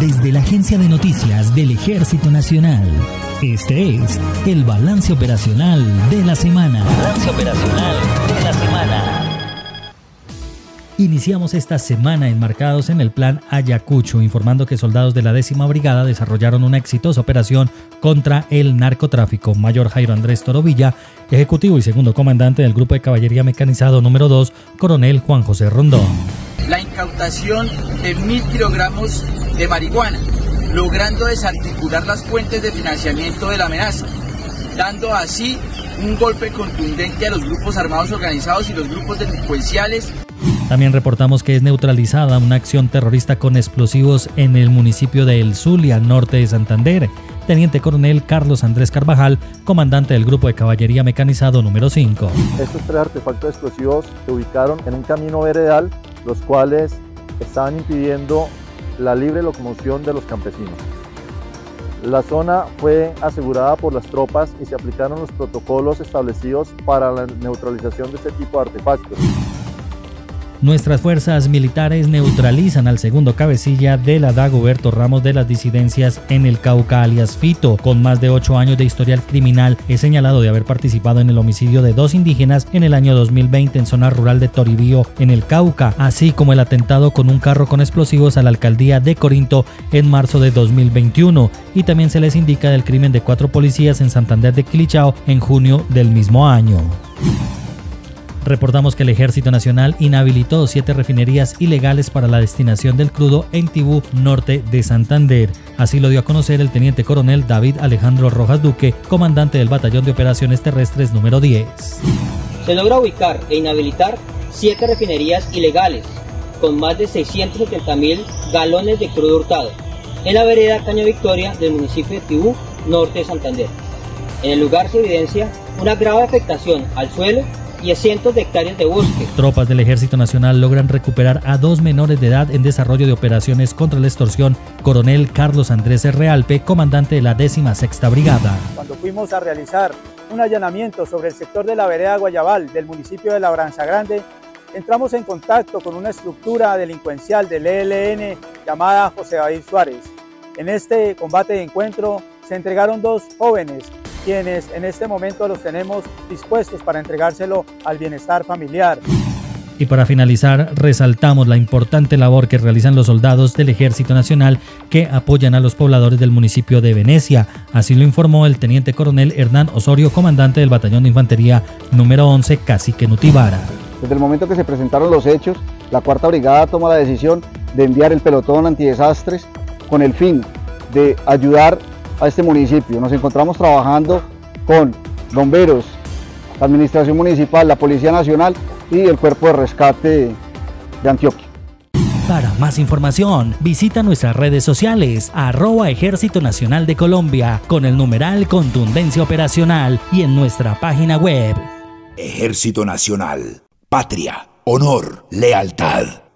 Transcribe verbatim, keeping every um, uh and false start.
desde la Agencia de Noticias del Ejército Nacional. Este es el Balance Operacional de la Semana. Balance Operacional de la Semana. Iniciamos esta semana enmarcados en el Plan Ayacucho, informando que soldados de la décima brigada desarrollaron una exitosa operación contra el narcotráfico. Mayor Jairo Andrés Torovilla, ejecutivo y segundo comandante del Grupo de Caballería Mecanizado número dos, coronel Juan José Rondón. La incautación de mil kilogramos de marihuana, logrando desarticular las fuentes de financiamiento de la amenaza, dando así un golpe contundente a los grupos armados organizados y los grupos delincuenciales. También reportamos que es neutralizada una acción terrorista con explosivos en el municipio de El Zulia, norte de Santander. Teniente coronel Carlos Andrés Carvajal, comandante del Grupo de Caballería Mecanizado número cinco. Estos tres artefactos explosivos se ubicaron en un camino veredal, los cuales estaban impidiendo la libre locomoción de los campesinos. La zona fue asegurada por las tropas y se aplicaron los protocolos establecidos para la neutralización de este tipo de artefactos. Nuestras fuerzas militares neutralizan al segundo cabecilla de la Dagoberto Ramos de las disidencias en el Cauca, alias Fito. Con más de ocho años de historial criminal, es señalado de haber participado en el homicidio de dos indígenas en el año dos mil veinte en zona rural de Toribío, en el Cauca, así como el atentado con un carro con explosivos a la alcaldía de Corinto en marzo de dos mil veintiuno. Y también se les indica del crimen de cuatro policías en Santander de Quilichao en junio del mismo año. Reportamos que el Ejército Nacional inhabilitó siete refinerías ilegales para la destinación del crudo en Tibú, norte de Santander. Así lo dio a conocer el teniente coronel David Alejandro Rojas Duque, comandante del Batallón de Operaciones Terrestres número diez. Se logra ubicar e inhabilitar siete refinerías ilegales, con más de seiscientos setenta mil galones de crudo hurtado, en la vereda Caña Victoria del municipio de Tibú, norte de Santander. En el lugar se evidencia una grave afectación al suelo y a cientos de hectáreas de bosque. Tropas del Ejército Nacional logran recuperar a dos menores de edad en desarrollo de operaciones contra la extorsión. Coronel Carlos Andrés Realpe, comandante de la décima sexta brigada. Cuando fuimos a realizar un allanamiento sobre el sector de la vereda Guayabal del municipio de Labranza Grande, entramos en contacto con una estructura delincuencial del E L N llamada José David Suárez. En este combate de encuentro se entregaron dos jóvenes, quienes en este momento los tenemos dispuestos para entregárselo al bienestar familiar. Y para finalizar, resaltamos la importante labor que realizan los soldados del Ejército Nacional que apoyan a los pobladores del municipio de Venecia. Así lo informó el teniente coronel Hernán Osorio, comandante del Batallón de Infantería número once, Casique Nutibara. Desde el momento que se presentaron los hechos, la cuarta brigada toma la decisión de enviar el pelotón antidesastres con el fin de ayudar a este municipio. Nos encontramos trabajando con bomberos, la administración municipal, la Policía Nacional y el Cuerpo de Rescate de Antioquia. Para más información, visita nuestras redes sociales, arroba Ejército Nacional de Colombia, con el numeral Contundencia Operacional, y en nuestra página web. Ejército Nacional, patria, honor, lealtad.